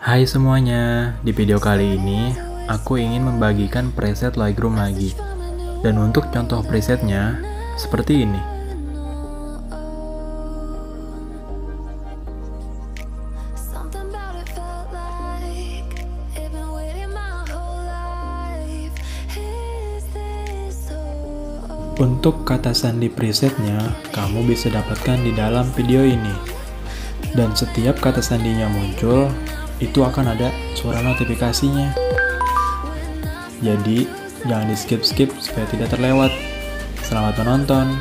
Hai semuanya, di video kali ini aku ingin membagikan preset Lightroom lagi. Dan untuk contoh presetnya seperti ini. Untuk kata sandi presetnya, kamu bisa dapatkan di dalam video ini. Dan setiap kata sandinya muncul, itu akan ada suara notifikasinya. Jadi, jangan di skip-skip supaya tidak terlewat. Selamat menonton!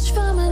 message from a